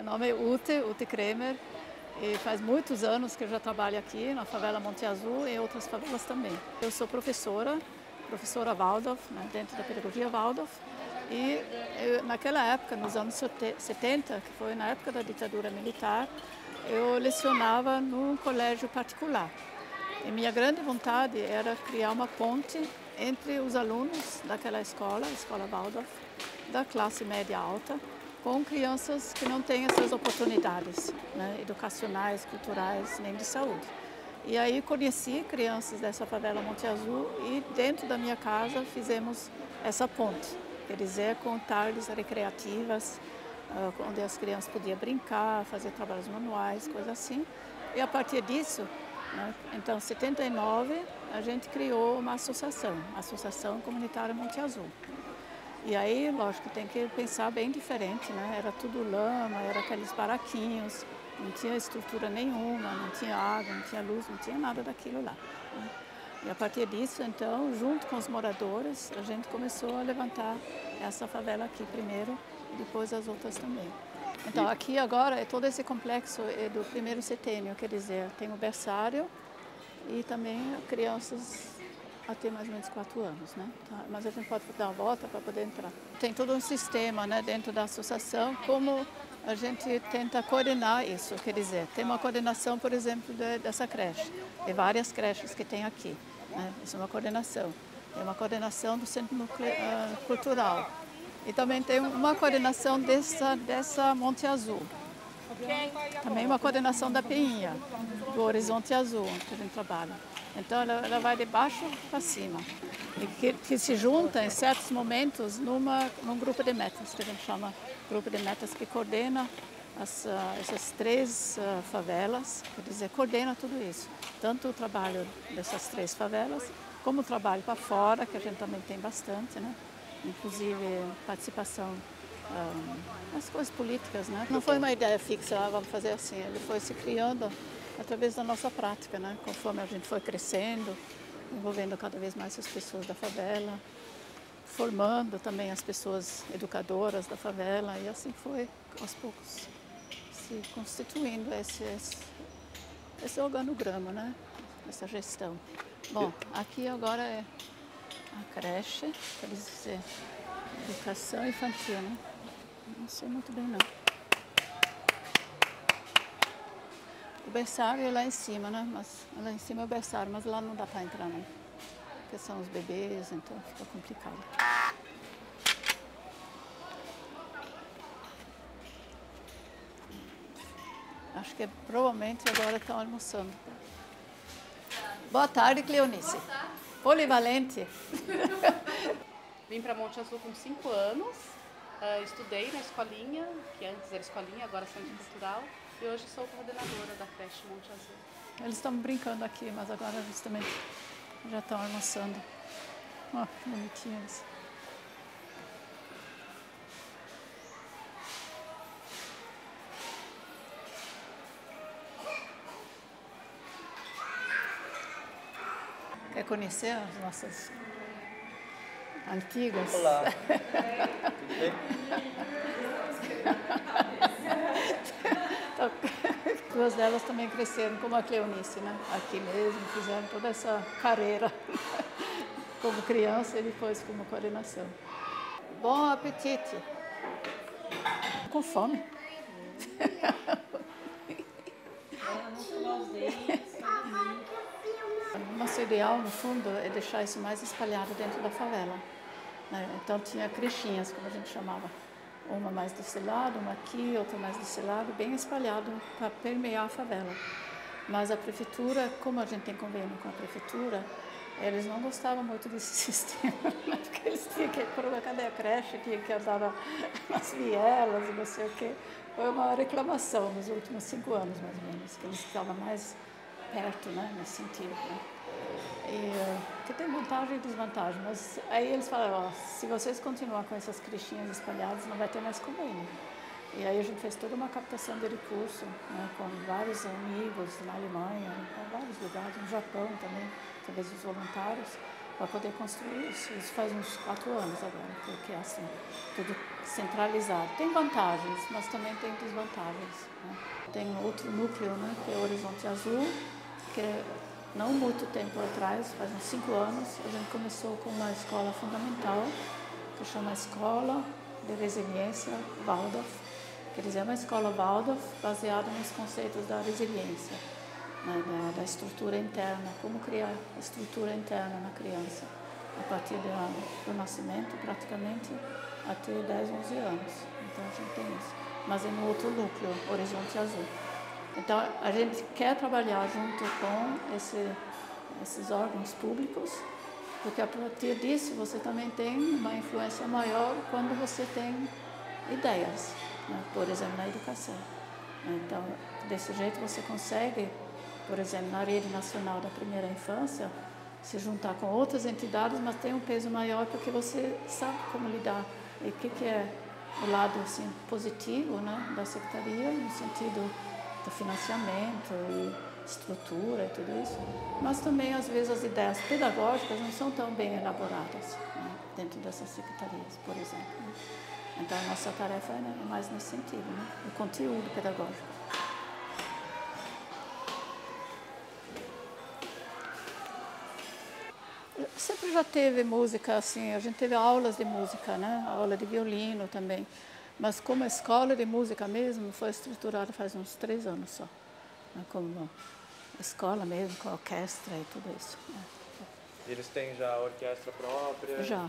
Meu nome é Ute Crämer, e faz muitos anos que eu já trabalho aqui na favela Monte Azul e em outras favelas também. Eu sou professora Waldorf, né, dentro da pedagogia Waldorf, e eu, naquela época, nos anos 70, que foi na época da ditadura militar, eu lecionava num colégio particular. E minha grande vontade era criar uma ponte entre os alunos daquela escola, a escola Waldorf, da classe média alta, com crianças que não têm essas oportunidades, né, educacionais, culturais, nem de saúde. E aí conheci crianças dessa favela Monte Azul e dentro da minha casa fizemos essa ponte, quer dizer, com tardes recreativas, onde as crianças podiam brincar, fazer trabalhos manuais, coisas assim. E a partir disso, né, então em 79, a gente criou uma associação, a Associação Comunitária Monte Azul. E aí, lógico, tem que pensar bem diferente, né? Era tudo lama, era aqueles baraquinhos, não tinha estrutura nenhuma, não tinha água, não tinha luz, não tinha nada daquilo lá, né? E a partir disso, então, junto com os moradores, a gente começou a levantar essa favela aqui primeiro e depois as outras também. Então, aqui agora é todo esse complexo é do primeiro setênio, quer dizer, tem o berçário e também crianças até mais ou menos 4 anos, né? Tá, mas a gente pode dar uma volta para poder entrar. Tem todo um sistema, né, dentro da associação, como a gente tenta coordenar isso, quer dizer, tem uma coordenação, por exemplo, dessa creche, de várias creches que tem aqui, né? Isso é uma coordenação. Tem uma coordenação do Centro Cultural e também tem uma coordenação dessa Monte Azul. Também uma coordenação da Pinha, do Horizonte Azul, que a gente trabalha. Então ela vai de baixo para cima, e que se junta em certos momentos num grupo de metas, que a gente chama grupo de metas, que coordena essas 3 favelas, quer dizer, coordena tudo isso. Tanto o trabalho dessas 3 favelas, como o trabalho para fora, que a gente também tem bastante, né? Inclusive participação nas coisas políticas, né? Não foi uma ideia fixa, ah, vamos fazer assim, ele foi se criando através da nossa prática, né? Conforme a gente foi crescendo, envolvendo cada vez mais as pessoas da favela, formando também as pessoas educadoras da favela, e assim foi, aos poucos, se constituindo esse organograma, né? Essa gestão. Bom, aqui agora é a creche, quer dizer, educação infantil, né? Não sei muito bem, não. O berçário é lá em cima, né? Mas lá em cima é o berçário, mas lá não dá para entrar, não. Porque são os bebês, então fica complicado. Acho que provavelmente agora estão almoçando. Boa tarde, Cleonice. Boa tarde. Polivalente. Vim para Monte Azul com 5 anos. Estudei na escolinha, que antes era escolinha, agora é centro cultural. E hoje sou coordenadora da creche Monte Azul. Eles estão brincando aqui, mas agora justamente já estão almoçando. Ó, oh, bonitinhos. Quer conhecer as nossas antigas? Olá, tudo bem? Duas delas também cresceram, como a Cleonice, né? Aqui mesmo, fizeram toda essa carreira como criança e depois como coordenação. Bom apetite! Com fome. Nosso ideal, no fundo, é deixar isso mais espalhado dentro da favela, né? Então tinha crechinhas, como a gente chamava. Uma mais desse lado, uma aqui, outra mais desse lado, bem espalhado para permear a favela. Mas a prefeitura, como a gente tem convênio com a prefeitura, eles não gostavam muito desse sistema, né? Porque eles tinham que colocar, cadê a creche, tinha que andar nas vielas e não sei o quê. Foi uma reclamação nos últimos 5 anos, mais ou menos, que eles estavam mais perto, né, nesse sentido, né? E, que tem vantagem e desvantagem, mas aí eles falaram, ó, se vocês continuar com essas crechinhas espalhadas, não vai ter mais convênio. E aí a gente fez toda uma captação de recurso, né, com vários amigos na Alemanha, em vários lugares, no Japão também, através dos voluntários, para poder construir isso. Isso faz uns 4 anos agora, porque é assim, tudo centralizado. Tem vantagens, mas também tem desvantagens, né? Tem outro núcleo, né, que é o Horizonte Azul, que não muito tempo atrás, faz uns 5 anos, a gente começou com uma escola fundamental, que chama Escola de Resiliência Waldorf, quer dizer, é uma escola Waldorf baseada nos conceitos da resiliência, né, da estrutura interna, como criar estrutura interna na criança, a partir do nascimento, praticamente, até 10, 11 anos. Então, a gente tem isso. Mas é no outro núcleo, Horizonte Azul. Então, a gente quer trabalhar junto com esses órgãos públicos, porque a partir disso você também tem uma influência maior quando você tem ideias, né? Por exemplo, na educação. Então, desse jeito você consegue, por exemplo, na Rede Nacional da Primeira Infância, se juntar com outras entidades, mas tem um peso maior porque você sabe como lidar. E o que é o lado assim, positivo, né, da secretaria, no sentido do financiamento e estrutura e tudo isso, mas também às vezes as ideias pedagógicas não são tão bem elaboradas, né, dentro dessas secretarias, por exemplo, né? Então a nossa tarefa é mais nesse sentido, né, o conteúdo pedagógico. Sempre já teve música, assim, a gente teve aulas de música, né, aula de violino também, mas como a escola de música mesmo foi estruturada faz uns 3 anos só, né, como escola mesmo, com a orquestra e tudo isso, né. Eles têm já a orquestra própria? Já.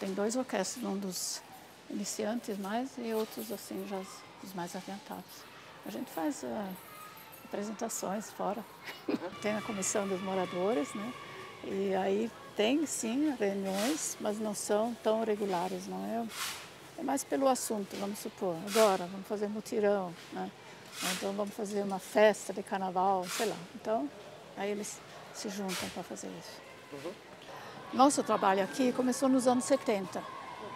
Tem 2 orquestras, um dos iniciantes mais e outros, assim, já os mais adiantados. A gente faz apresentações fora, tem a comissão dos moradores, né, e aí tem, sim, reuniões, mas não são tão regulares, não é? É mais pelo assunto, vamos supor, agora vamos fazer mutirão, né? Então vamos fazer uma festa de carnaval, sei lá. Então, aí eles se juntam para fazer isso. Uhum. Nosso trabalho aqui começou nos anos 70,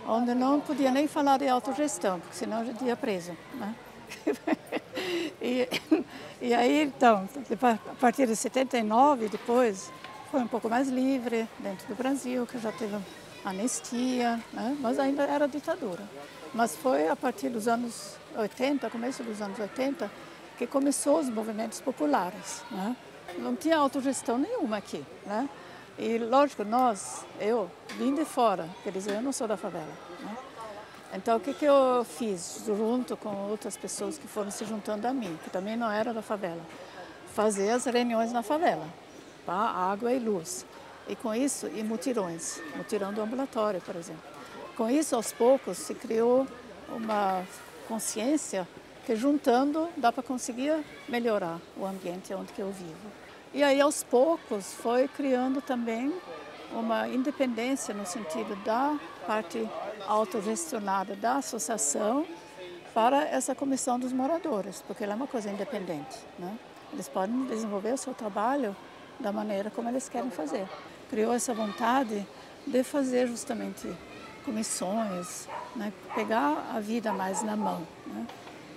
onde não podia nem falar de autogestão, porque senão a gente ia preso, né? E aí, então, a partir de 79, depois, foi um pouco mais livre dentro do Brasil, que já teve anistia, né? Mas ainda era ditadura. Mas foi a partir dos anos 80, começo dos anos 80, que começou os movimentos populares, né? Não tinha autogestão nenhuma aqui, né? E lógico, eu vim de fora, quer dizer, eu não sou da favela, né? Então o que eu fiz junto com outras pessoas que foram se juntando a mim, que também não era da favela? Fazer as reuniões na favela, para água e luz. E com isso, e mutirões, mutirão do ambulatório, por exemplo. Com isso, aos poucos, se criou uma consciência que juntando dá para conseguir melhorar o ambiente onde que eu vivo. E aí, aos poucos, foi criando também uma independência no sentido da parte autogestionada da associação para essa comissão dos moradores, porque ela é uma coisa independente, né? Eles podem desenvolver o seu trabalho da maneira como eles querem fazer. Criou essa vontade de fazer justamente comissões, né? Pegar a vida mais na mão, né?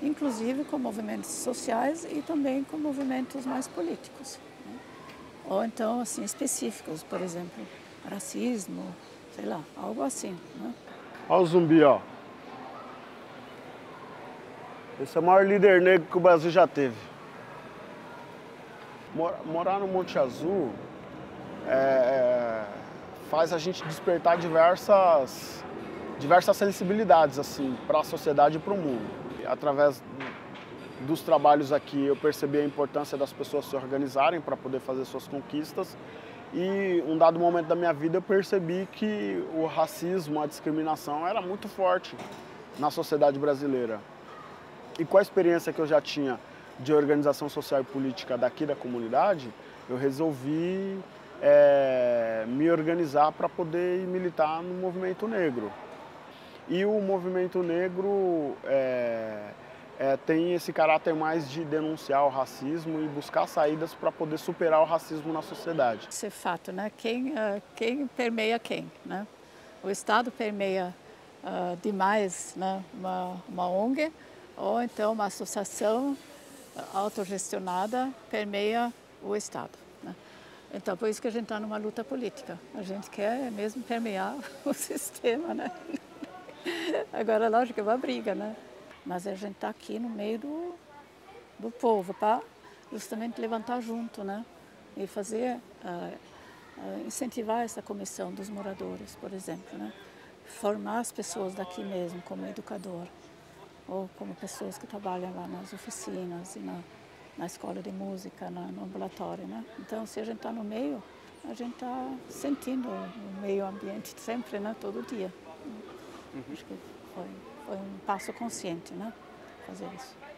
Inclusive com movimentos sociais e também com movimentos mais políticos, né? Ou então assim específicos, por exemplo, racismo, sei lá, algo assim, né? Olha o zumbi, ó. Esse é o maior líder negro que o Brasil já teve. Morar no Monte Azul faz a gente despertar diversas sensibilidades assim, para a sociedade e para o mundo. Através dos trabalhos aqui eu percebi a importância das pessoas se organizarem para poder fazer suas conquistas e um dado momento da minha vida eu percebi que o racismo, a discriminação era muito forte na sociedade brasileira. E com a experiência que eu já tinha de organização social e política daqui da comunidade, eu resolvi me organizar para poder militar no movimento negro. E o movimento negro tem esse caráter mais de denunciar o racismo e buscar saídas para poder superar o racismo na sociedade. Isso é fato, né? Quem permeia quem, né? O Estado permeia demais, né? Uma ONG ou então uma associação autogestionada permeia o Estado, né? Então, por isso que a gente está numa luta política. A gente quer mesmo permear o sistema, né? Agora, lógico, é uma briga, né? Mas a gente está aqui no meio do povo para justamente levantar junto, né? E fazer, incentivar essa comissão dos moradores, por exemplo, né? Formar as pessoas daqui mesmo como educador ou como pessoas que trabalham lá nas oficinas e na escola de música, no ambulatório, né? Então, se a gente está no meio, a gente está sentindo o meio ambiente sempre, né? Todo dia. Acho que foi um passo consciente, né? Fazer isso.